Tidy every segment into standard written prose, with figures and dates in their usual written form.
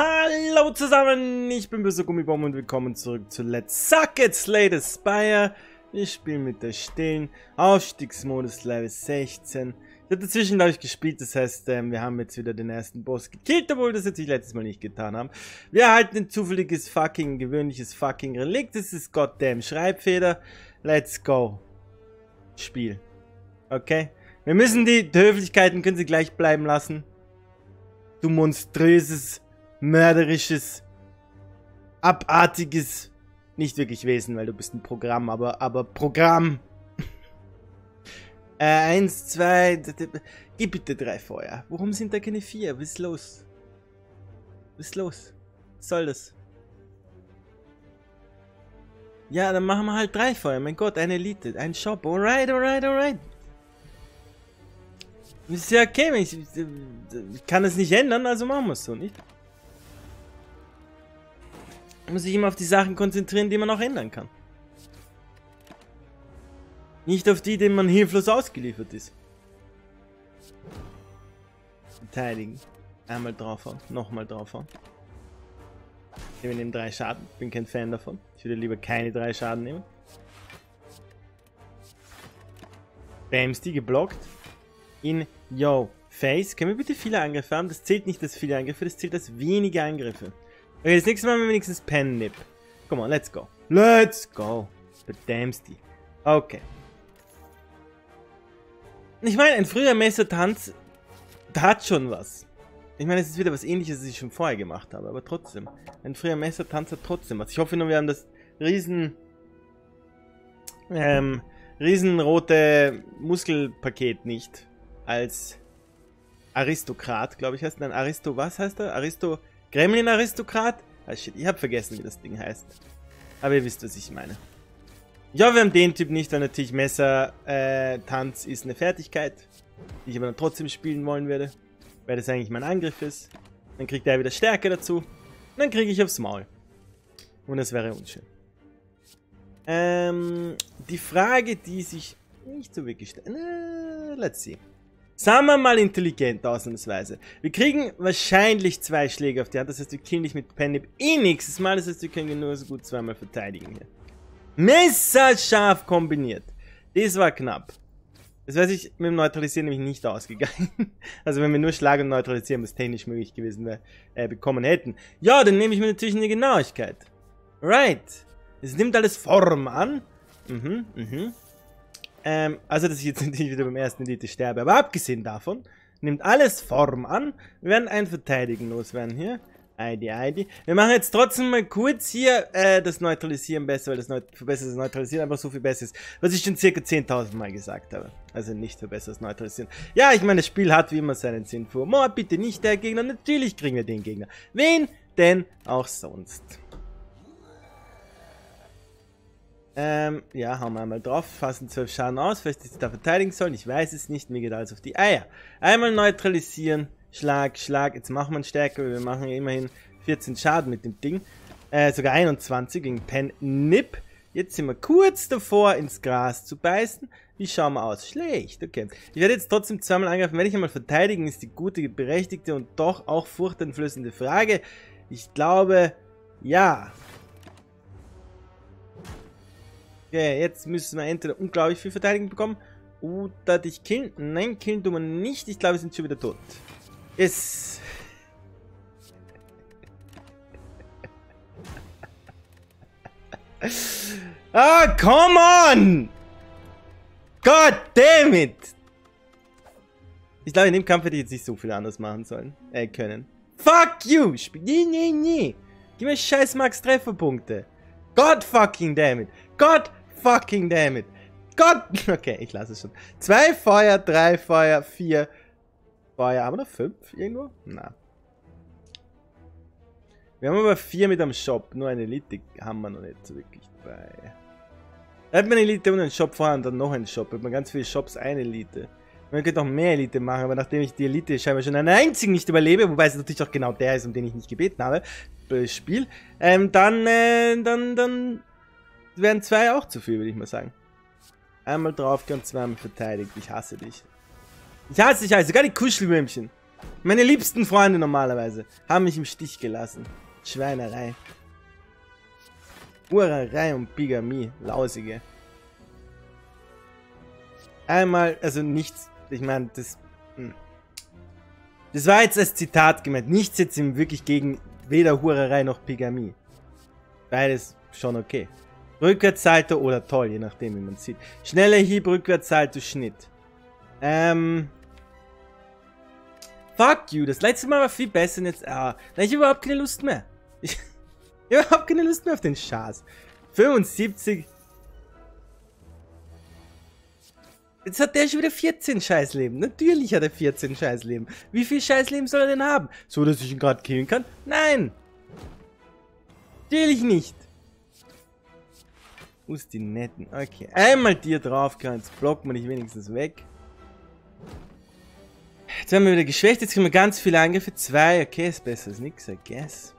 Hallo zusammen, ich bin böser Gummibomb und willkommen zurück zu Let's Suck It, Slay the Spire. Wir spielen mit der Stillen, Aufstiegsmodus Level 16. Ich habe dazwischen, glaube ich, gespielt, das heißt, wir haben jetzt wieder den ersten Boss gekillt, obwohl wir das natürlich letztes Mal nicht getan haben. Wir erhalten ein zufälliges fucking, gewöhnliches fucking Relikt, das ist goddamn Schreibfeder. Let's go. Spiel. Okay? Wir müssen die Höflichkeiten, können sie gleich bleiben lassen. Du monströses, mörderisches, abartiges, nicht wirklich Wesen, weil du bist ein Programm, aber Programm. 1, 2, gib bitte 3 Feuer. Warum sind da keine 4? Was ist los? Was ist los? Was soll das? Ja, dann machen wir halt 3 Feuer. Mein Gott, eine Elite, ein Shop. Alright, alright, alright. Ist ja okay, ich kann es nicht ändern, also machen wir es so, nicht? Muss ich immer auf die Sachen konzentrieren, die man auch ändern kann. Nicht auf die, denen man hilflos ausgeliefert ist. Beteiligen. Einmal draufhauen, nochmal draufhauen. Wir nehmen 3 Schaden, ich bin kein Fan davon. Ich würde lieber keine 3 Schaden nehmen. Bams, die geblockt. In yo face. Können wir bitte viele Angriffe haben? Das zählt nicht als viele Angriffe, das zählt als wenige Angriffe. Okay, das nächste Mal haben wir wenigstens Pen-Nip. Come on, let's go. Let's go. Bedamst die. Okay. Ich meine, ein früher Messertanz, da hat schon was. Ich meine, es ist wieder was Ähnliches, was ich schon vorher gemacht habe, aber trotzdem. Ein früher Messertanz hat trotzdem was. Ich hoffe nur, wir haben das riesenrote Muskelpaket nicht. Als Aristokrat, glaube ich, heißt er. Aristo, was heißt er? Aristo, Gremlin-Aristokrat? Ah, shit, ich habe vergessen, wie das Ding heißt. Aber ihr wisst, was ich meine. Ja, wir haben den Typ nicht, weil natürlich Messer-Tanz ist eine Fertigkeit, die ich aber dann trotzdem spielen wollen würde, weil das eigentlich mein Angriff ist. Dann kriegt er wieder Stärke dazu. Dann kriege ich aufs Maul. Und das wäre unschön. Die Frage, die sich nicht so wirklich stellt. Let's see. Sagen wir mal intelligent, ausnahmsweise. Wir kriegen wahrscheinlich 2 Schläge auf die Hand, das heißt, wir killen dich mit Pen-Nip eh nächstes Mal, das heißt, wir können nur so gut zweimal verteidigen hier. Messerscharf kombiniert. Das war knapp. Das weiß ich mit dem Neutralisieren nämlich nicht ausgegangen. Also wenn wir nur Schlag und Neutralisieren, was technisch möglich gewesen wäre, bekommen hätten. Ja, dann nehme ich mir natürlich eine Genauigkeit. Right. Es nimmt alles Form an. Mhm, mhm. Also, dass ich jetzt natürlich wieder beim ersten Elite sterbe, aber abgesehen davon, nimmt alles Form an. Wir werden ein Verteidigen loswerden hier. Eidi. Wir machen jetzt trotzdem mal kurz hier das Neutralisieren besser, weil das verbessertes Neutralisieren einfach so viel besser ist. Was ich schon circa 10.000 Mal gesagt habe. Also nicht verbessertes Neutralisieren. Ja, ich meine, das Spiel hat wie immer seinen Sinn für Humor. Bitte nicht der Gegner. Natürlich kriegen wir den Gegner. Wen denn auch sonst? Ja, hauen wir einmal drauf, fassen 12 Schaden aus, vielleicht ist es da verteidigen sollen, ich weiß es nicht, mir geht alles auf die Eier. Einmal neutralisieren, Schlag, jetzt machen wir ihn stärker, weil wir machen ja immerhin 14 Schaden mit dem Ding, sogar 21 gegen Pen-Nip. Jetzt sind wir kurz davor, ins Gras zu beißen. Wie schauen wir aus? Schlecht, okay. Ich werde jetzt trotzdem zweimal angreifen, wenn ich einmal verteidigen, ist die gute, berechtigte und doch auch furchteinflößende Frage. Ich glaube, ja. Okay, jetzt müssen wir entweder unglaublich viel Verteidigung bekommen oder dich killen. Nein, killen tun wir nicht. Ich glaube, wir sind schon wieder tot. Yes. Ah, come on! God damn it! Ich glaube, in dem Kampf hätte ich jetzt nicht so viel anders machen sollen. Können. Fuck you! Nee. Gib mir scheiß Max-Trefferpunkte. God fucking damn it! God fucking damn it. God. Okay, ich lasse es schon. 2 Feuer, 3 Feuer, 4 Feuer. Haben wir noch 5 irgendwo? Na. Wir haben aber 4 mit am Shop. Nur eine Elite haben wir noch nicht so wirklich bei. Da hat man eine Elite und einen Shop vorher und dann noch einen Shop. Da hat man ganz viele Shops, eine Elite. Man könnte auch mehr Elite machen, aber nachdem ich die Elite scheinbar schon einen einzigen nicht überlebe, wobei es natürlich auch genau der ist, um den ich nicht gebeten habe, Spiel, dann wären 2 auch zu viel, würde ich mal sagen. Einmal draufgegangen, zweimal verteidigt. Ich hasse dich. Ich hasse dich, also gar die Kuschelwürmchen. Meine liebsten Freunde normalerweise haben mich im Stich gelassen. Schweinerei. Urerei und Bigamie. Lausige. Einmal, also nichts, ich meine, das war jetzt als Zitat gemeint. Nichts jetzt im wirklich gegen weder Hurerei noch Bigamie. Beides schon okay. Rückwärtssalto oder toll, je nachdem wie man sieht. Schneller Hieb, Rückwärtssalto, Schnitt. Fuck you, das letzte Mal war viel besser und jetzt... Ah, nein, ich habe überhaupt keine Lust mehr. Ich habe überhaupt keine Lust mehr auf den Schatz. 75. Jetzt hat der schon wieder 14 Scheißleben. Natürlich hat er 14 Scheißleben. Wie viel Scheißleben soll er denn haben? So, dass ich ihn gerade killen kann? Nein! Natürlich nicht. Wo ist die Netten? Okay, einmal dir drauf, jetzt blockt man dich wenigstens weg. Jetzt haben wir wieder geschwächt, jetzt kriegen wir ganz viele Angriffe. 2, okay, ist besser als nix, I guess.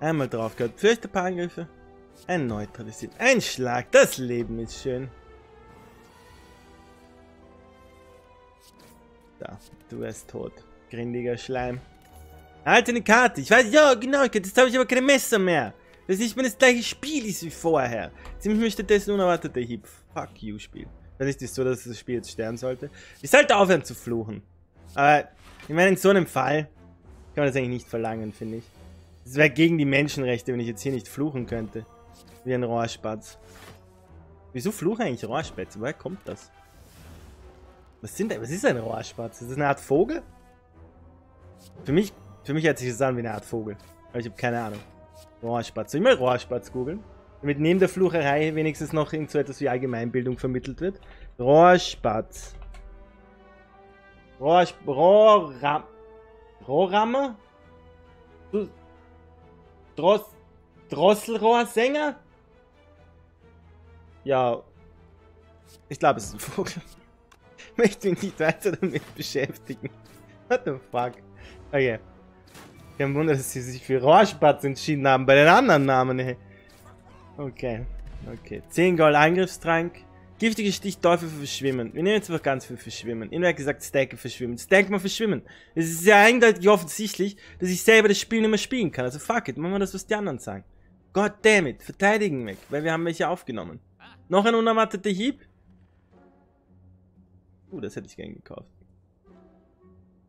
Einmal drauf gehabt, vielleicht ein paar Angriffe. Ein neutralisiert, ein Schlag, das Leben ist schön. Da, du wärst tot, grindiger Schleim. Alter, eine Karte, ich weiß, ja genau, jetzt habe ich aber keine Messer mehr. Das ist nicht mehr das gleiche Spiel ist wie vorher. Ziemlich mich stattdessen unerwarteter Hieb. Fuck you, Spiel. Wenn ich das so, dass das Spiel jetzt sterben sollte. Ich sollte aufhören zu fluchen. Aber, ich meine, in so einem Fall kann man das eigentlich nicht verlangen, finde ich. Das wäre gegen die Menschenrechte, wenn ich jetzt hier nicht fluchen könnte. Wie ein Rohrspatz. Wieso fluchen eigentlich Rohrspatz? Woher kommt das? Was ist ein Rohrspatz? Ist das eine Art Vogel? Für mich hört sich das an wie eine Art Vogel. Aber ich habe keine Ahnung. Rohrspatz. Soll ich mal Rohrspatz googeln? Damit neben der Flucherei wenigstens noch irgend so etwas wie Allgemeinbildung vermittelt wird. Rohrspatz. Rohrrammer? Drosselrohrsänger? Ja. Ich glaube, es ist ein Vogel. Ich möchte mich nicht weiter damit beschäftigen. What the fuck? Okay. Kein Wunder, dass sie sich für Rohrspatz entschieden haben bei den anderen Namen, ey. Okay, okay. 10 Gold Angriffstrank. Giftige Stichteufel für Verschwimmen. Wir nehmen jetzt einfach ganz viel Verschwimmen. Inwer hat gesagt, Stacke Verschwimmen. Stack mal Verschwimmen. Es ist ja eindeutig offensichtlich, dass ich selber das Spiel nicht mehr spielen kann. Also fuck it, machen wir das, was die anderen sagen. God damn it, verteidigen weg, weil wir haben welche aufgenommen. Noch ein unerwarteter Hieb. Das hätte ich gern gekauft.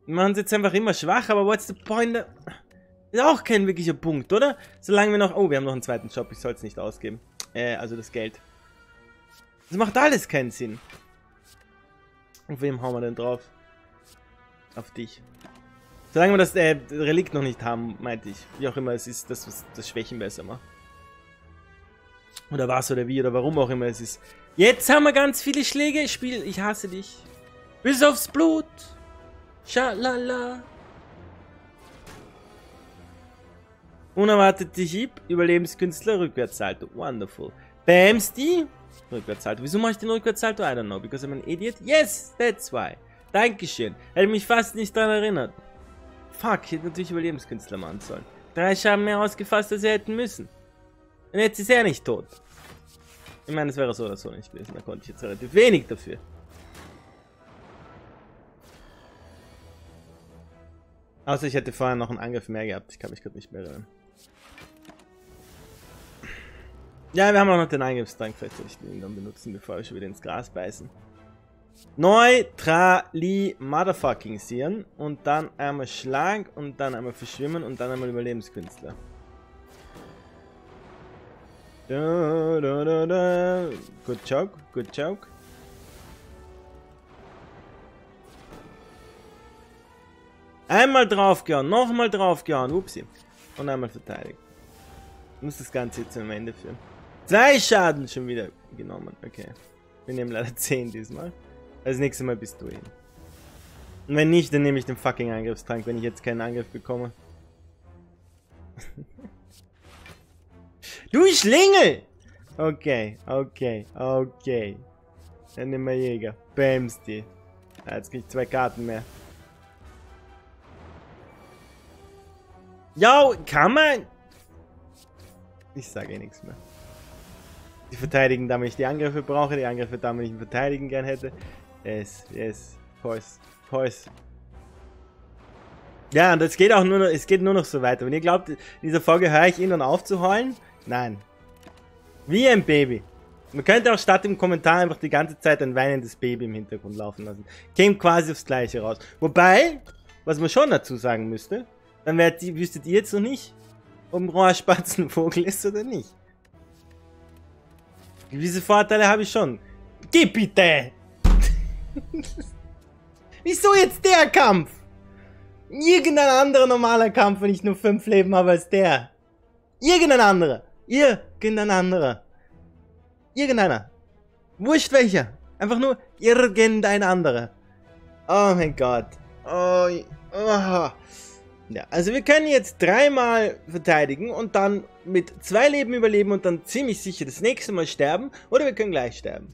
Wir machen es jetzt einfach immer schwach, aber what's the point? Ist auch kein wirklicher Punkt, oder? Solange wir noch... Oh, wir haben noch einen zweiten Shop, ich soll es nicht ausgeben. Also das Geld. Das macht alles keinen Sinn. Auf wem hauen wir denn drauf? Auf dich. Solange wir das Relikt noch nicht haben, meinte ich. Wie auch immer es ist, das, was das Schwächen besser macht. Oder was, oder wie, oder warum auch immer es ist. Jetzt haben wir ganz viele Schläge. Spiel, ich hasse dich. Bis aufs Blut. Schalala. Unerwartete Hieb, Überlebenskünstler, Rückwärtssalto. Wonderful. Bams die? Rückwärtssalto. Wieso mache ich den Rückwärtssalto? I don't know, because I'm an idiot. Yes, that's why. Dankeschön. Hätte mich fast nicht daran erinnert. Fuck, ich hätte natürlich Überlebenskünstler machen sollen. 3 Schaden mehr ausgefasst, als wir hätten müssen. Und jetzt ist er nicht tot. Ich meine, das wäre so oder so nicht gewesen. Da konnte ich jetzt relativ wenig dafür. Außer ich hätte vorher noch einen Angriff mehr gehabt. Ich kann mich gerade nicht mehr erinnern. Ja, wir haben auch noch den Angriffstrank, vielleicht soll ich den dann benutzen, bevor wir schon wieder ins Gras beißen. Neutrali-Motherfucking-Sieren und dann einmal Schlag und dann einmal Verschwimmen und dann einmal Überlebenskünstler. Good joke, good joke. Einmal draufgehauen, nochmal draufgehauen, upsi. Und einmal verteidigt. Ich muss das Ganze jetzt am Ende führen. 2 Schaden schon wieder genommen. Okay. Wir nehmen leider 10 diesmal. Das nächste Mal bist du hin. Und wenn nicht, dann nehme ich den fucking Angriffstrank, wenn ich jetzt keinen Angriff bekomme. Du Schlingel! Okay, okay, okay. Dann nehmen wir Jäger. Bams die. Ja, jetzt krieg ich 2 Karten mehr. Ja, kann man... Ich sage eh nichts mehr. Die verteidigen, damit ich die Angriffe brauche, die Angriffe, damit ich ihn verteidigen gern hätte. Yes. Poise. Ja, und es geht auch nur noch, es geht nur noch so weiter. Wenn ihr glaubt, in dieser Folge höre ich ihn dann aufzuheulen, nein. Wie ein Baby. Man könnte auch statt im Kommentar einfach die ganze Zeit ein weinendes Baby im Hintergrund laufen lassen. Käme quasi aufs Gleiche raus. Wobei, was man schon dazu sagen müsste, dann wüsstet ihr jetzt noch nicht, ob ein roher Spatz ein Vogel ist oder nicht. Gewisse Vorteile habe ich schon. Geh bitte! Wieso jetzt der Kampf? Irgendein anderer normaler Kampf, wenn ich nur 5 Leben habe als der. Irgendein anderer. Irgendeiner. Wurscht welcher. Einfach nur irgendein anderer. Oh mein Gott. Oh. Ja, also wir können jetzt 3 Mal verteidigen und dann mit 2 Leben überleben und dann ziemlich sicher das nächste Mal sterben. Oder wir können gleich sterben.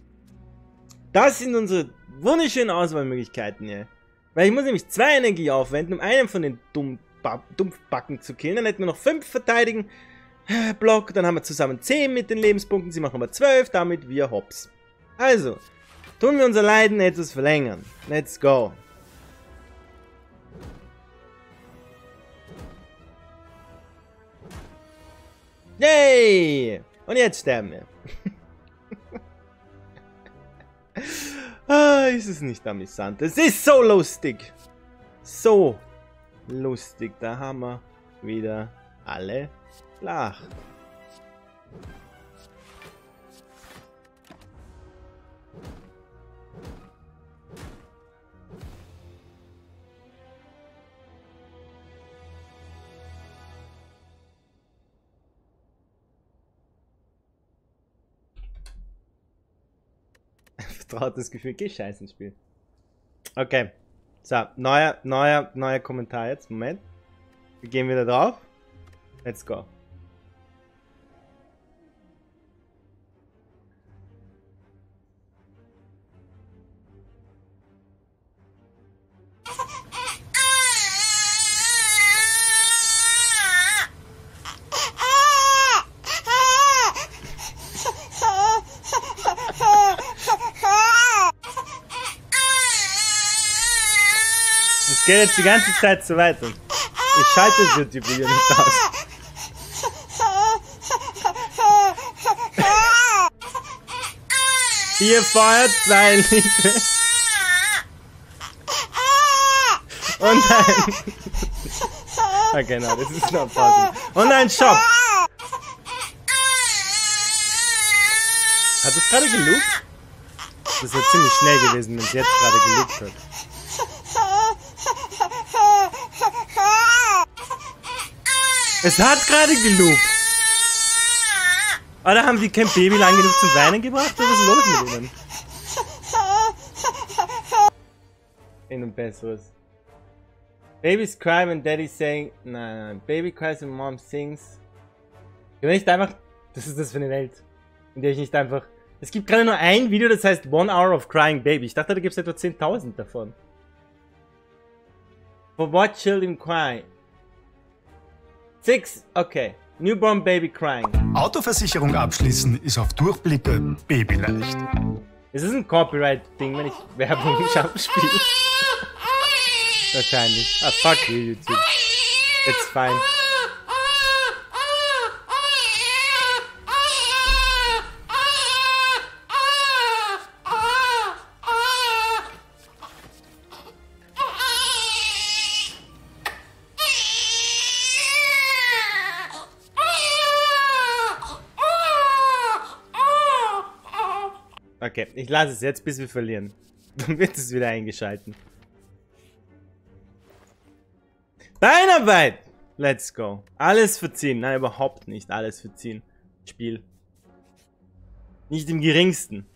Das sind unsere wunderschönen Auswahlmöglichkeiten hier. Weil ich muss nämlich 2 Energie aufwenden, um einen von den Dumpfbacken zu killen. Dann hätten wir noch 5 verteidigen. Block, dann haben wir zusammen 10 mit den Lebenspunkten, sie machen aber 12, damit wir hops. Also, tun wir unser Leiden etwas verlängern. Let's go. Yay! Und jetzt sterben wir. Ist es nicht amüsant? Es ist so lustig. So lustig, da haben wir wieder alle lacht. Vertrautes Gefühl, geh scheiß ins Spiel. Okay. So, neuer Kommentar jetzt. Moment. Wir gehen wieder drauf. Let's go. Es geht jetzt die ganze Zeit so weiter. Ich schalte das YouTube-Video nicht aus. Hier feuert 2 Lichter. Und ein... Okay, no, das ist noch Pause. Und ein Shop. Hat das gerade geloopt? Das wäre ziemlich schnell gewesen, wenn es jetzt gerade geloopt hat. Es hat gerade geloopt. Oder haben sie kein Baby lang genug zum Weinen gebracht? Oder was ist los mit ihnen? In ein besseres. Babies cry when daddy saying... Nein. Baby cries when mom sings. Wenn ich da einfach... Das ist das für eine Welt. In der ich nicht einfach... Es gibt gerade nur ein Video, das heißt 1 Hour of Crying Baby. Ich dachte, da gibt es etwa 10.000 davon. For what children cry? 6, okay. Newborn Baby Crying. Autoversicherung abschließen ist auf Durchblicke babyleicht. Es ist ein Copyright-Ding, wenn ich Werbung nicht abspiele. Wahrscheinlich. Ah, fuck you, YouTube. It's fine. Okay, ich lasse es jetzt, bis wir verlieren. Dann wird es wieder eingeschalten. Beinarbeit! Let's go. Alles verziehen. Nein, überhaupt nicht. Alles verziehen. Spiel. Nicht im geringsten.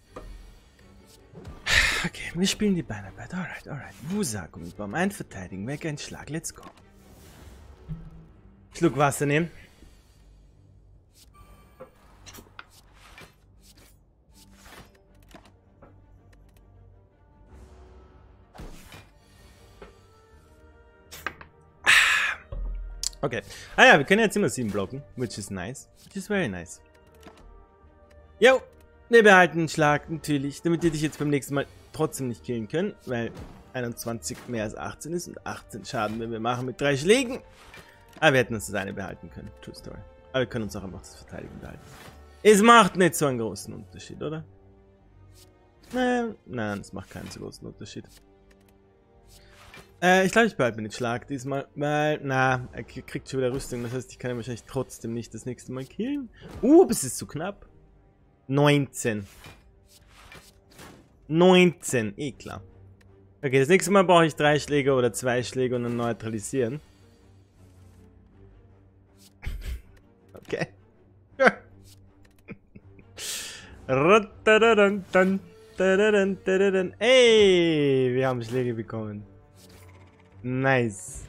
Okay, wir spielen die Beinarbeit. Alright. Böser Gummibomb. Ein Verteidigen. Weg, ein Schlag. Let's go. Schluck Wasser nehmen. Okay. Ah ja, wir können jetzt immer 7 blocken, which is nice. Which is very nice. Jo, wir behalten den Schlag natürlich, damit ihr dich jetzt beim nächsten Mal trotzdem nicht killen können, weil 21 mehr als 18 ist und 18 Schaden, wenn wir machen mit 3 Schlägen. Aber wir hätten uns das eine behalten können. True Story. Aber wir können uns auch einfach das Verteidigen behalten. Es macht nicht so einen großen Unterschied, oder? Nein, es macht keinen so großen Unterschied. Ich glaube, ich behalte mir den Schlag diesmal, weil, na, er kriegt schon wieder Rüstung, das heißt, ich kann ihn wahrscheinlich trotzdem nicht das nächste Mal killen. Das ist zu knapp. 19. 19, eh klar. Okay, das nächste Mal brauche ich 3 Schläge oder 2 Schläge und dann neutralisieren. Okay. Ey, wir haben Schläge bekommen. Nice.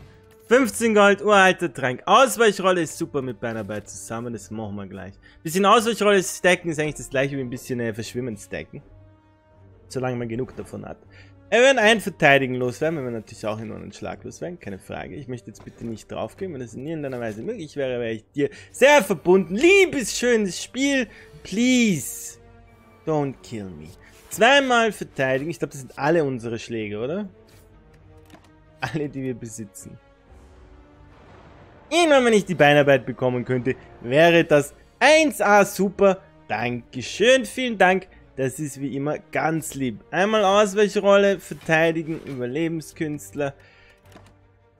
15 Gold, uralter Trank. Ausweichrolle ist super mit Beinarbeit zusammen, das machen wir gleich. Ein bisschen Ausweichrolle stacken ist eigentlich das gleiche wie ein bisschen Verschwimmen stacken. Solange man genug davon hat. Wir werden einen Verteidigen loswerden, wenn wir natürlich auch in einen Schlag loswerden, keine Frage. Ich möchte jetzt bitte nicht draufgehen, wenn das in irgendeiner Weise möglich wäre, wäre ich dir sehr verbunden. Liebes, schönes Spiel, please don't kill me. Zweimal verteidigen, ich glaube, das sind alle unsere Schläge, oder? Alle, die wir besitzen. Immer wenn ich die Beinarbeit bekommen könnte, wäre das 1A super. Dankeschön, vielen Dank. Das ist wie immer ganz lieb. Einmal Ausweichrolle, verteidigen, Überlebenskünstler.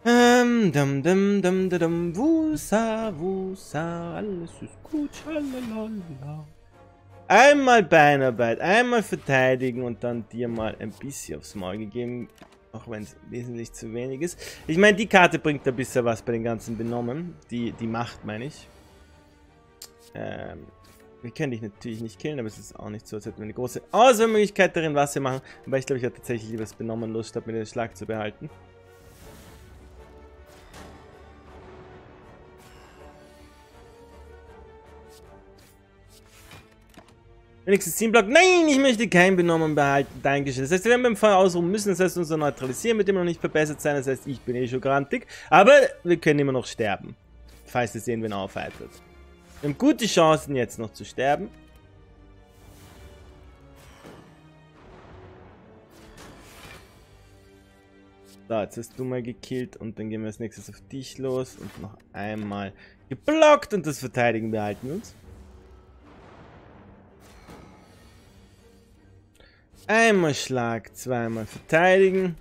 Wusa, wusa, alles ist gut, schalalala. Einmal Beinarbeit, einmal verteidigen und dann dir mal ein bisschen aufs Maul gegeben. Auch wenn es wesentlich zu wenig ist. Ich meine, die Karte bringt da bisschen was bei den ganzen Benommen. Die Macht, meine ich. Wir können dich natürlich nicht killen, aber es ist auch nicht so, als hätten wir eine große Auswahlmöglichkeit darin, was wir machen. Aber ich glaube, ich habe tatsächlich lieber das Benommen los, statt mir den Schlag zu behalten. Wenigstens 10 Block. Nein, ich möchte kein Benommen behalten. Dankeschön. Das heißt, wir werden beim Feuer ausruhen müssen. Das heißt, unser Neutralisieren mit dem noch nicht verbessert sein. Das heißt, ich bin eh schon grantig. Aber wir können immer noch sterben. Falls es irgendwen aufheitert. Wir haben gute Chancen, jetzt noch zu sterben. So, jetzt hast du mal gekillt. Und dann gehen wir als nächstes auf dich los. Und noch einmal geblockt. Und das Verteidigen behalten wir uns. Einmal Schlag, zweimal verteidigen.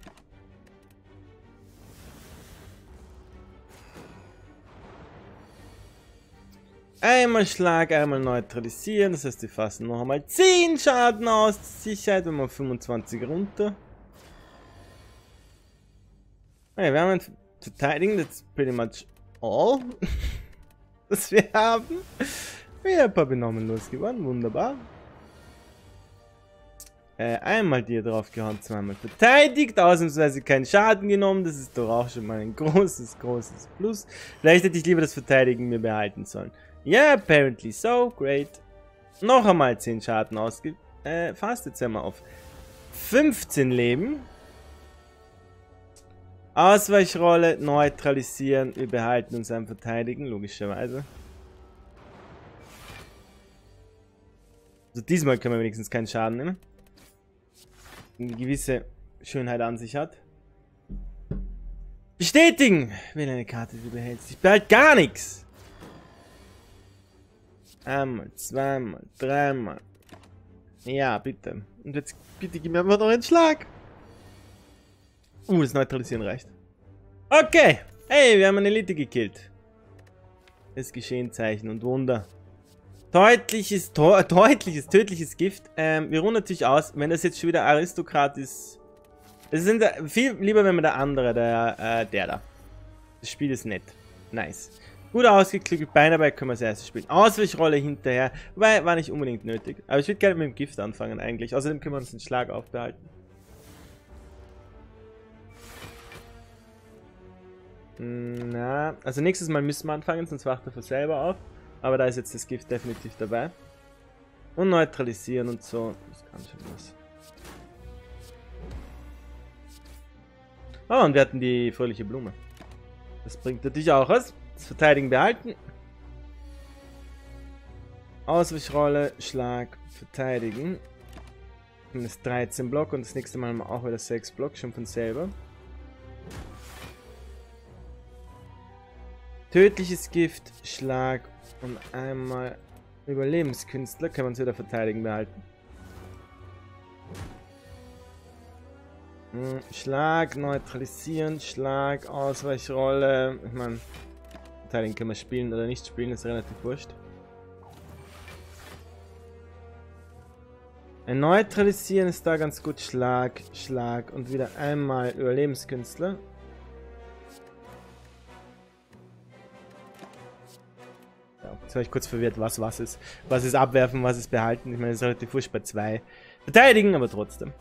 Einmal Schlag, einmal neutralisieren. Das heißt, wir fassen noch einmal 10 Schaden aus. Sicherheit, wenn wir 25 runter. Okay, wir haben ein Verteidigen. That's pretty much all, was wir haben. Wir haben ein paar Benommen losgewonnen. Wunderbar. Einmal dir draufgehauen, zweimal verteidigt, ausnahmsweise keinen Schaden genommen, das ist doch auch schon mal ein großes, großes Plus. Vielleicht hätte ich lieber das Verteidigen mir behalten sollen. Yeah, apparently so, great. Noch einmal 10 Schaden ausgefasst, jetzt sind wir auf 15 Leben. Ausweichrolle, neutralisieren, wir behalten uns am Verteidigen, logischerweise. Also diesmal können wir wenigstens keinen Schaden nehmen. Eine gewisse Schönheit an sich hat. Bestätigen! Wähle eine Karte, die du behältst. Ich behalte gar nichts! Einmal, zweimal, dreimal. Ja, bitte. Und jetzt bitte gib mir einfach noch einen Schlag. Das Neutralisieren reicht. Okay! Hey, wir haben eine Elite gekillt. Es geschehen Zeichen und Wunder. Deutliches, tödliches Gift. Wir ruhen natürlich aus, wenn das jetzt schon wieder Aristokrat ist. Es sind viel lieber, wenn man der andere, der da. Das Spiel ist nett. Nice. Gut ausgeklügelt, Beinarbeit können wir als erstes spielen. Ausweichrolle hinterher, weil war nicht unbedingt nötig. Aber ich würde gerne mit dem Gift anfangen eigentlich. Außerdem können wir uns den Schlag aufbehalten. Na, also nächstes Mal müssen wir anfangen, sonst wacht er von selber auf. Aber da ist jetzt das Gift definitiv dabei. Und neutralisieren und so. Das kann schon was. Oh, und wir hatten die fröhliche Blume. Das bringt natürlich auch was. Das Verteidigen behalten. Ausweichrolle, Schlag, Verteidigen. Und das 13 Block und das nächste Mal haben wir auch wieder 6 Block, schon von selber. Tödliches Gift, Schlag und einmal Überlebenskünstler, kann man es wieder verteidigen behalten. Schlag, neutralisieren, Schlag, Ausweichrolle. Ich meine, Verteidigen kann man spielen oder nicht spielen, ist relativ wurscht. Ein Neutralisieren ist da ganz gut. Schlag, Schlag und wieder einmal Überlebenskünstler. Ja, jetzt war ich kurz verwirrt, was ist. Was ist abwerfen, was ist behalten. Ich meine, es ist relativ wurscht bei 2. Verteidigen, aber trotzdem.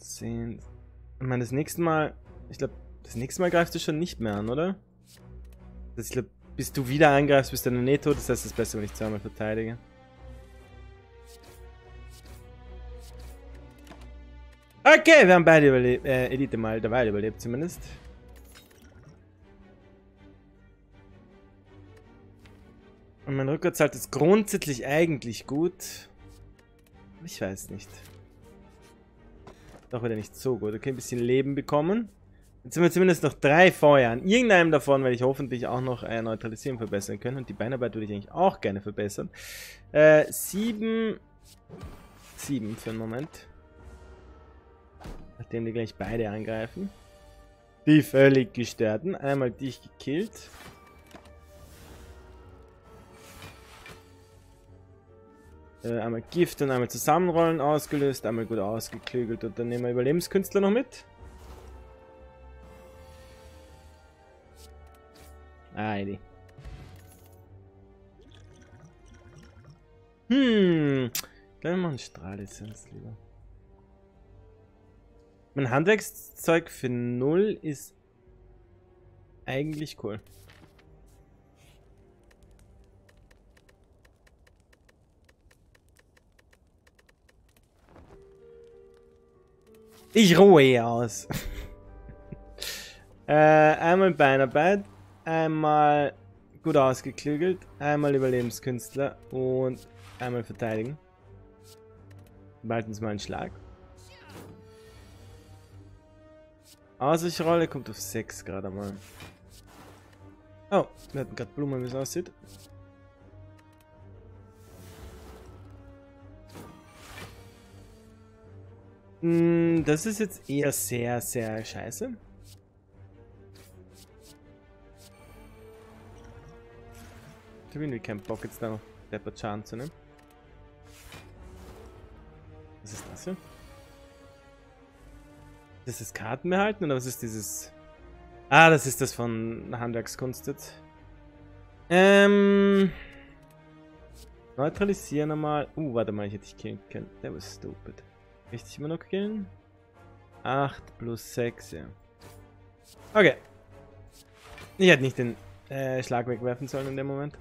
10. Ich meine, das nächste Mal. Ich glaube, das nächste Mal greifst du schon nicht mehr an, oder? Ich glaube, bis du wieder angreifst, bist du dann nicht tot. Das heißt, es ist besser, wenn ich zweimal verteidige. Okay, wir haben beide überlebt. Elite mal dabei überlebt zumindest. Und mein Rückwärtshalt ist grundsätzlich eigentlich gut. Ich weiß nicht. Doch wieder nicht so gut. Okay, ein bisschen Leben bekommen. Jetzt haben wir zumindest noch 3 Feuer. An irgendeinem davon werde ich hoffentlich auch noch Neutralisieren verbessern können. Und die Beinarbeit würde ich eigentlich auch gerne verbessern. 7 für einen Moment. Nachdem die gleich beide angreifen. Die völlig gestörten. Einmal dich gekillt. Einmal Gift und einmal Zusammenrollen ausgelöst. Einmal gut ausgeklügelt. Und dann nehmen wir Überlebenskünstler noch mit. Heidi. Ich glaube, wir machen Strahlisens lieber. Mein Handwerkszeug für 0 ist eigentlich cool. Ich ruhe hier aus. Einmal Beinarbeit, einmal gut ausgeklügelt, einmal Überlebenskünstler und einmal verteidigen. Behalten Sie mal einen Schlag. Ausweichrolle kommt auf 6 gerade mal. Oh, wir hatten gerade Blumen, wie es aussieht. Das ist jetzt eher sehr, sehr scheiße. Ich habe irgendwie keinen Bock, jetzt da noch Leopard Charm zu nehmen. Was ist das hier? Das ist Karten behalten oder was ist dieses? Ah, das ist das von Handwerkskunst jetzt. Neutralisieren einmal. Warte mal, ich hätte dich killen können. That was stupid. Richtig immer noch killen? 8 plus 6, ja. Okay. Ich hätte nicht den Schlag wegwerfen sollen in dem Moment.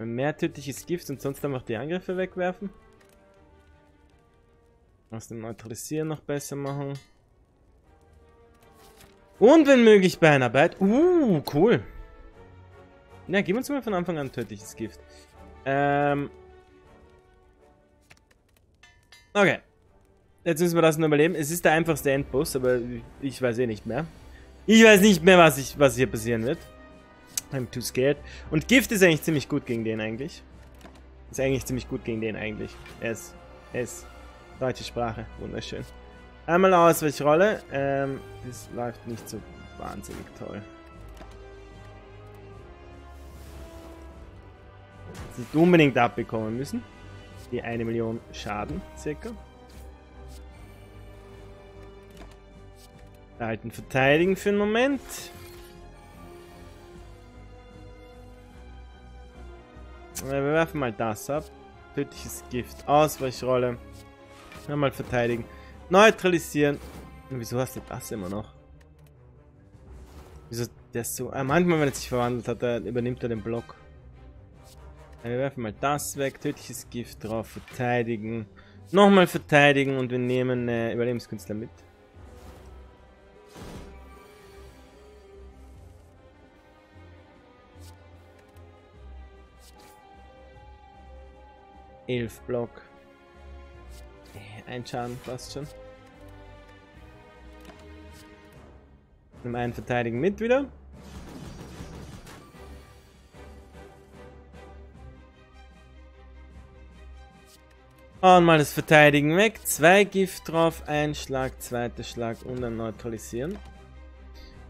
Mehr tödliches Gift und sonst einfach die Angriffe wegwerfen. Aus dem Neutralisieren noch besser machen. Und wenn möglich Beinarbeit. Cool. Na, gib uns mal von Anfang an tödliches Gift. Okay. Jetzt müssen wir das nur überleben. Es ist der einfachste Endboss, aber ich weiß eh nicht mehr. Ich weiß nicht mehr, was hier passieren wird. I'm too scared. Und Gift ist eigentlich ziemlich gut gegen den eigentlich. Es. Deutsche Sprache. Wunderschön. Einmal Ausweichrolle. Das läuft nicht so wahnsinnig toll. Das nicht unbedingt abbekommen müssen. Die 1 Million Schaden circa. Halten verteidigen für einen Moment. Wir werfen mal das ab. Tödliches Gift. Ausweichrolle. Einmal verteidigen. Neutralisieren. Und wieso hast du das immer noch? Wieso der so... manchmal, wenn er sich verwandelt hat, übernimmt er den Block. Wir werfen mal das weg. Tödliches Gift drauf. Verteidigen. Nochmal verteidigen. Und wir nehmen Überlebenskünstler mit. 11 Block. Ein Schaden fast schon. Nimm einen Verteidigen mit wieder. Und mal das Verteidigen weg. 2 Gift drauf, ein Schlag, zweiter Schlag und dann neutralisieren.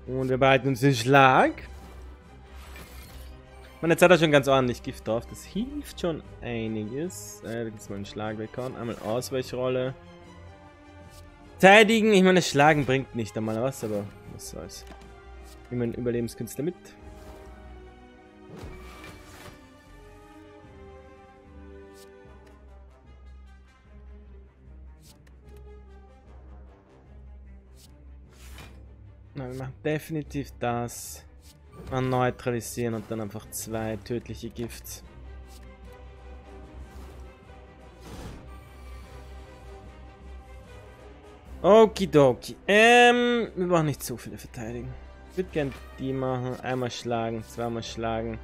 Und wir behalten uns den Schlag. Man, jetzt hat er schon ganz ordentlich Gift drauf, das hilft schon einiges. Da jetzt mal einen Schlag weghauen, einmal Ausweichrolle. Verteidigen, ich meine, Schlagen bringt nicht einmal was, aber was soll's. Ich nehme einen Überlebenskünstler mit. Na, wir machen definitiv das. Mal neutralisieren und dann einfach 2 tödliche Gifts. Okidoki. Wir brauchen nicht so viele verteidigen. Ich würde gerne die machen. Einmal schlagen, zweimal schlagen.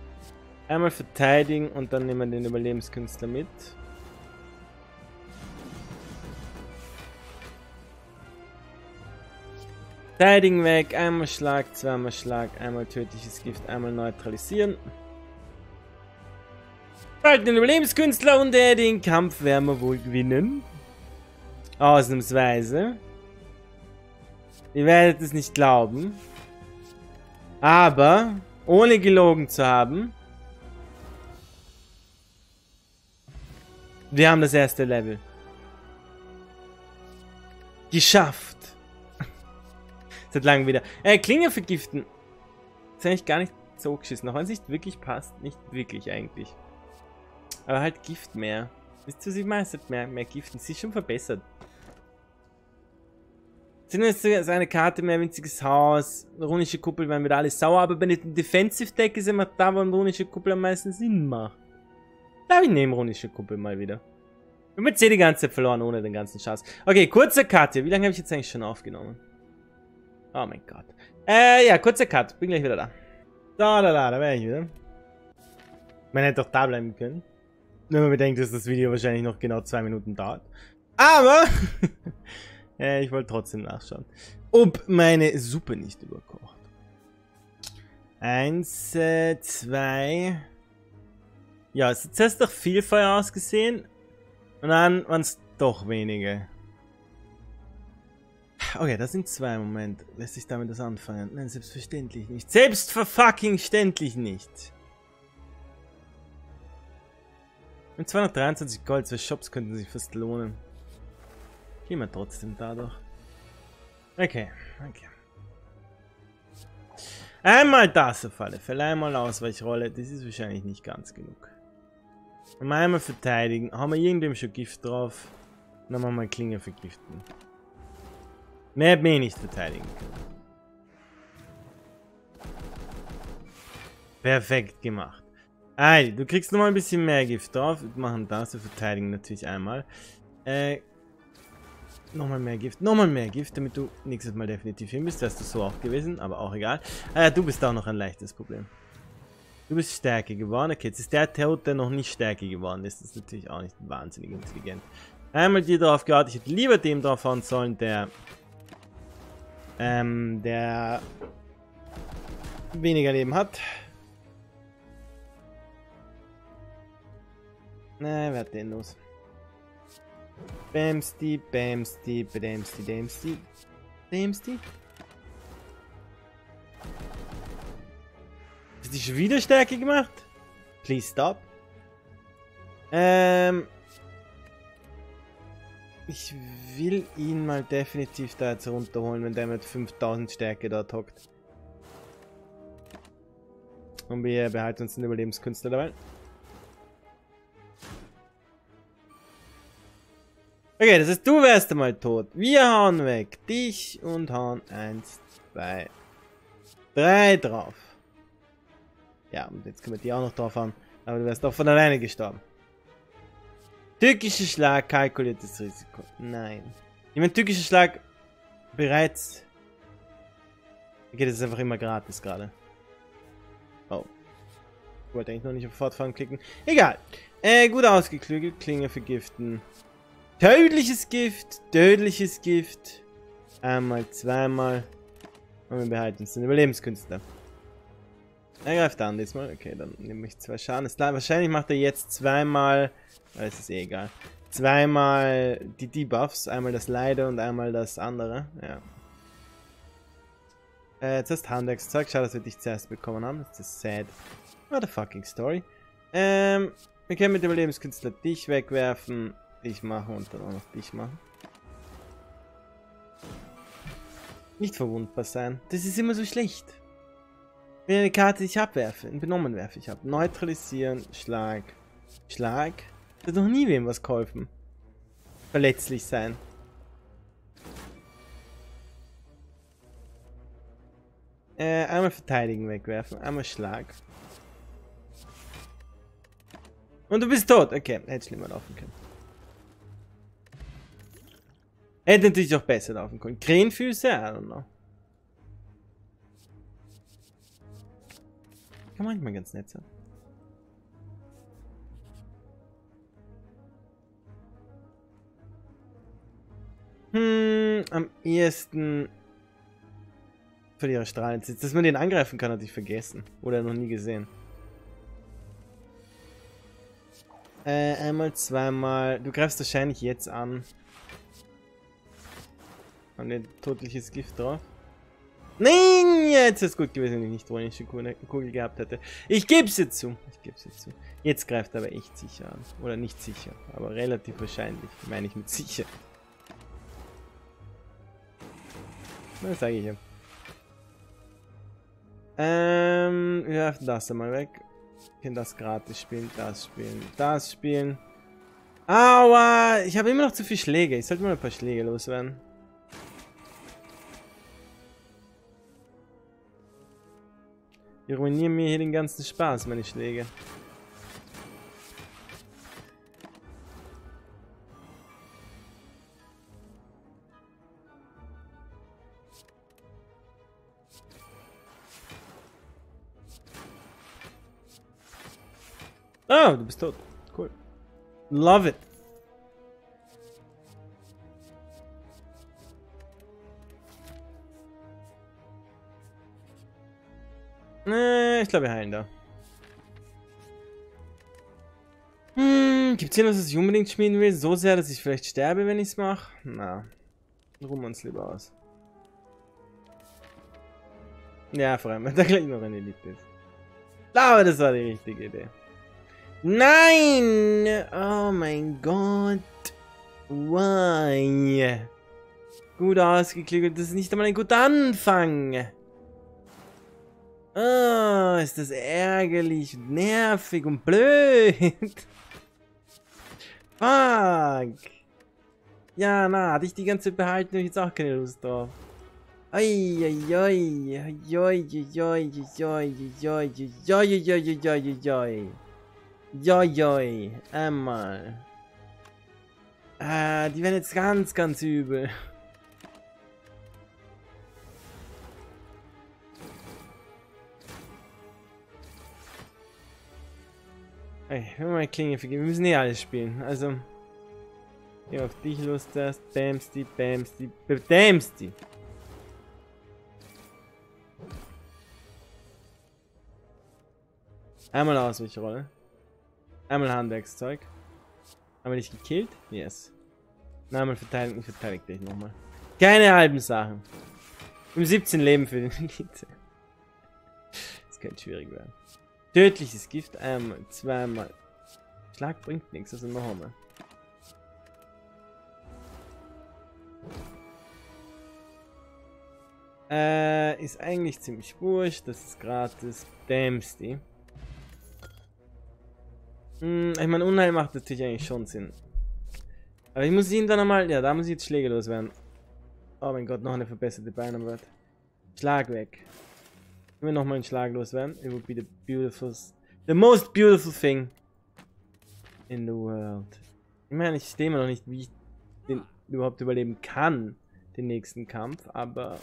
Einmal verteidigen und dann nehmen wir den Überlebenskünstler mit. Verteidigen weg, einmal Schlag, zweimal Schlag, einmal tödliches Gift, einmal neutralisieren. Bald den Überlebenskünstler und den Kampf werden wir wohl gewinnen. Ausnahmsweise. Ihr werdet es nicht glauben. Aber, ohne gelogen zu haben, wir haben das erste Level geschafft. Seit langem wieder. Klinge vergiften. Ist eigentlich gar nicht so geschissen. Auch wenn es nicht wirklich passt. Nicht wirklich eigentlich. Aber halt Gift mehr. Wisst ihr, was ich meine? Mehr Giften. Sie ist schon verbessert. Sind jetzt eine Karte mehr, winziges Haus. Runische Kuppel werden wieder alle sauer. Aber bei einem Defensive Deck ist immer da, wo eine runische Kuppel am meisten Sinn macht. Da ich nehme runische Kuppel mal wieder. Ich habe jetzt die ganze Zeit verloren ohne den ganzen Schatz. Okay, kurze Karte. Wie lange habe ich jetzt eigentlich schon aufgenommen? Oh mein Gott. Ja, kurzer Cut. Bin gleich wieder da. Da wäre ich wieder. Man hätte doch da bleiben können. Wenn man bedenkt, dass das Video wahrscheinlich noch genau 2 Minuten dauert. Aber ich wollte trotzdem nachschauen, ob meine Suppe nicht überkocht. 1, 2. Ja, es hat erst doch viel Feuer ausgesehen. Und dann waren es doch wenige. Okay, das sind 2 im Moment. Lässt sich damit das anfangen? Nein, selbstverständlich nicht. Selbstverfucking-ständlich nicht. Mit 223 Gold, 2 Shops könnten sich fast lohnen. Gehen wir trotzdem dadurch. Okay. Einmal das auf alle Fälle. Einmal Ausweichrolle. Das ist wahrscheinlich nicht ganz genug. Einmal verteidigen. Haben wir irgendwem schon Gift drauf? Dann machen wir Klinge vergiften. Mehr nicht verteidigen können. Perfekt gemacht. Alter, du kriegst nochmal ein bisschen mehr Gift drauf. Wir machen das, wir verteidigen natürlich einmal. Nochmal mehr Gift, damit du nächstes Mal definitiv hin bist. Wärst du so auch gewesen, aber auch egal. Du bist auch noch ein leichtes Problem. Du bist Stärke geworden. Okay, jetzt ist der Tod, der noch nicht Stärke geworden ist. Das ist natürlich auch nicht wahnsinnig intelligent. Einmal dir drauf gehauen. Ich hätte lieber dem draufhauen sollen, der der weniger Leben hat. Na, wer hat den los? Bamsti. Hast du schon wieder Stärke gemacht? Please stop. Ich will ihn mal definitiv da jetzt runterholen, wenn der mit 5000 Stärke dort hockt. Und wir behalten uns den Überlebenskünstler dabei. Okay, das heißt, du wärst einmal tot. Wir hauen weg dich und hauen 1, 2, 3 drauf. Ja, und jetzt können wir die auch noch drauf hauen. Aber du wärst doch von alleine gestorben. Türkischer Schlag, kalkuliertes Risiko. Nein. Ich meine, türkischer Schlag bereits. Okay, das ist einfach immer gratis gerade. Oh. Ich wollte eigentlich noch nicht auf Fortfahren klicken. Egal. Gut ausgeklügelt. Klinge vergiften. Tödliches Gift. Tödliches Gift. Einmal, zweimal. Und wir behalten uns den Überlebenskünstler. Er greift an diesmal. Okay, dann nehme ich 2 Schaden. Ist klar, wahrscheinlich macht er jetzt zweimal... Es ist eh egal. Zweimal die Debuffs. Einmal das Leide und einmal das andere. Ja. Zuerst Handwerkszeug. Schade, dass wir dich zuerst bekommen haben. Das ist sad. What a fucking story. Wir können mit dem Überlebenskünstler dich wegwerfen. Dich machen und dann auch noch dich machen. Nicht verwundbar sein. Das ist immer so schlecht. Wenn eine Karte ich abwerfe, in Benommen werfe ich ab. Neutralisieren, Schlag, Schlag. Das hat noch nie wem was geholfen. Verletzlich sein. Einmal verteidigen wegwerfen, einmal Schlag. Und du bist tot. Okay, hätte schlimmer laufen können. Hätte natürlich auch besser laufen können. Krähenfüße, I don't know. Kann manchmal ganz nett sein. Am ehesten verliere Strahlensitz. Dass man den angreifen kann, hatte ich vergessen. Oder noch nie gesehen. Einmal, zweimal. Du greifst wahrscheinlich jetzt an. Und ein tödliches Gift drauf. Nein, jetzt ist es gut gewesen, wenn ich nicht ironische Kugel gehabt hätte. Ich geb's jetzt zu. Ich geb's jetzt zu. Jetzt greift aber echt sicher an. Oder nicht sicher, aber relativ wahrscheinlich. Meine ich mit sicher. Was sage ich hier? Wir werfen das einmal weg. Wir können das gratis spielen, das spielen, das spielen. Aua! Ich habe immer noch zu viele Schläge. Ich sollte mal ein paar Schläge loswerden. Die ruinieren mir hier den ganzen Spaß, meine Schläge. Oh, du bist tot. Cool. Love it. Ich glaube, wir heilen da. Gibt's hier noch was, das ich unbedingt schmieden will? So sehr, dass ich vielleicht sterbe, wenn ich's mache? Na. Ruhen wir uns lieber aus. Ja, vor allem, wenn da gleich noch eine liegt ist. Aber das war die richtige Idee. Nein! Oh mein Gott. Why? Gut ausgeklügelt. Das ist nicht einmal ein guter Anfang. Oh, ist das ärgerlich, nervig und blöd. Fuck. Ja, na, hatte ich die ganze Zeit behalten, habe ich jetzt auch keine Lust drauf. Einmal. Die werden jetzt ganz, ganz übel. Okay, wir mal Klinge vergeben. Wir müssen eh alles spielen. Also, ja, auf dich los das. Bamsti, Bamsti, Bamsti. Einmal Ausweichrolle. Einmal Handwerkszeug. Einmal dich gekillt? Yes. Na, einmal verteidigen. Ich verteidige dich nochmal. Keine halben Sachen. Im 17 Leben für den Elite. Das könnte schwierig werden. Tödliches Gift, einmal, zweimal. Schlag bringt nichts, also noch einmal. Ist eigentlich ziemlich wurscht, das ist gratis. Damsty. Ich meine, Unheil macht natürlich eigentlich schon Sinn. Aber ich muss ihn dann einmal. Ja, da muss ich jetzt Schläge loswerden. Oh mein Gott, noch eine verbesserte Beinarbeit. Schlag weg. Wenn wir nochmal einen Schlag loswerden, it would be the beautiful, the most beautiful thing in the world. Ich meine, ich verstehe immer noch nicht, wie ich den überhaupt überleben kann, den nächsten Kampf, aber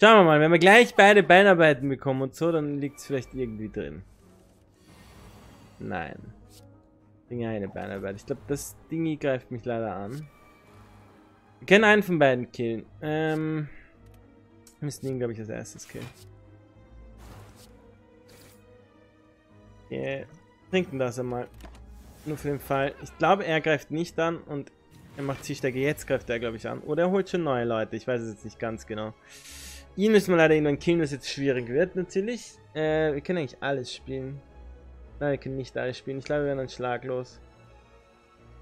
schauen wir mal, wenn wir gleich beide Beinarbeiten bekommen und so, dann liegt es vielleicht irgendwie drin. Nein. Ding eine Bannerbad. Ich glaube, das Ding greift mich leider an. Wir können einen von beiden killen. Wir müssen ihn, glaube ich, als erstes killen. Yeah. Trinken das einmal. Nur für den Fall. Ich glaube, er greift nicht an und er macht Zielstärke. Jetzt greift er, glaube ich, an. Oder er holt schon neue Leute. Ich weiß es jetzt nicht ganz genau. Ihn müssen wir leider irgendwann killen, was jetzt schwierig wird, natürlich. Wir können eigentlich alles spielen. Nein, wir können nicht alles spielen. Ich glaube, wir werden dann schlaglos.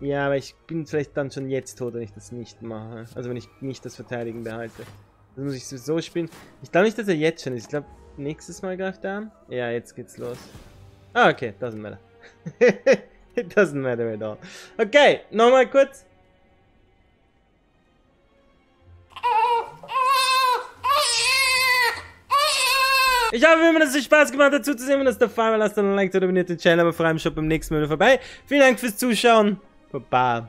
Ja, aber ich bin vielleicht dann schon jetzt tot, wenn ich das nicht mache. Also wenn ich nicht das Verteidigen behalte. Das muss ich sowieso spielen. Ich glaube nicht, dass er jetzt schon ist. Ich glaube, nächstes Mal greift er an. Ja, jetzt geht's los. Ah, okay, doesn't matter. It doesn't matter at all. Okay, nochmal kurz. Ich hoffe, wie immer, dass es euch Spaß gemacht hat, zuzusehen. Wenn das der Fall war, lasst dann ein Like da, abonniert den Channel, aber vor allem schaut beim nächsten Mal wieder vorbei. Vielen Dank fürs Zuschauen. Baba.